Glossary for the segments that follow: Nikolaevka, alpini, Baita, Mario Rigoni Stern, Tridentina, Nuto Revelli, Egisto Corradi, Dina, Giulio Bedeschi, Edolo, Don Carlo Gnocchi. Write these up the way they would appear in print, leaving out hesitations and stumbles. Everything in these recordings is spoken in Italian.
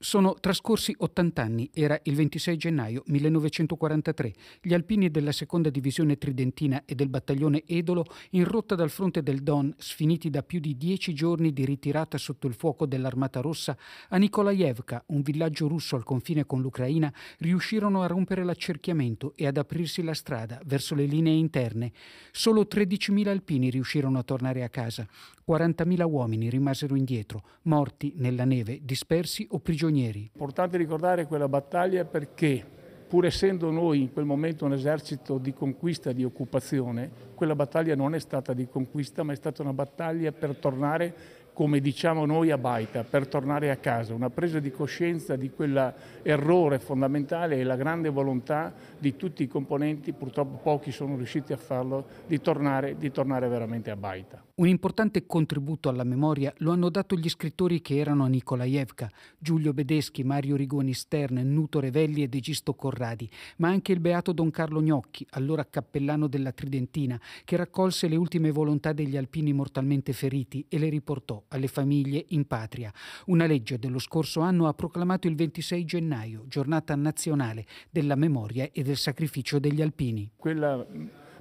Sono trascorsi 80 anni, era il 26 gennaio 1943. Gli alpini della seconda divisione tridentina e del battaglione Edolo, in rotta dal fronte del Don, sfiniti da più di 10 giorni di ritirata sotto il fuoco dell'Armata Rossa, a Nikolaevka, un villaggio russo al confine con l'Ucraina, riuscirono a rompere l'accerchiamento e ad aprirsi la strada verso le linee interne. Solo 13.000 alpini riuscirono a tornare a casa. 40.000 uomini rimasero indietro, morti nella neve, dispersi o prigionieri. È importante ricordare quella battaglia perché, pur essendo noi in quel momento un esercito di conquista, di occupazione, quella battaglia non è stata di conquista, ma è stata una battaglia per tornare, come diciamo noi, a Baita, per tornare a casa. Una presa di coscienza di quell'errore fondamentale e la grande volontà di tutti i componenti, purtroppo pochi sono riusciti a farlo, di tornare veramente a Baita. Un importante contributo alla memoria lo hanno dato gli scrittori che erano a Nikolaevka, Giulio Bedeschi, Mario Rigoni Stern, Nuto Revelli ed Egisto Corradi, ma anche il beato Don Carlo Gnocchi, allora cappellano della Tridentina, che raccolse le ultime volontà degli alpini mortalmente feriti e le riportò alle famiglie in patria. Una legge dello scorso anno ha proclamato il 26 gennaio, giornata nazionale della memoria e del sacrificio degli alpini. Quella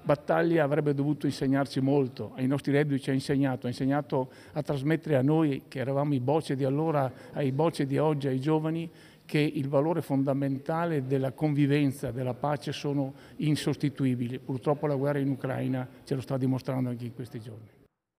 battaglia avrebbe dovuto insegnarci molto, ai nostri reduci ci ha insegnato a trasmettere a noi, che eravamo i bocce di allora, ai bocce di oggi, ai giovani, che il valore fondamentale della convivenza, della pace sono insostituibili. Purtroppo la guerra in Ucraina ce lo sta dimostrando anche in questi giorni.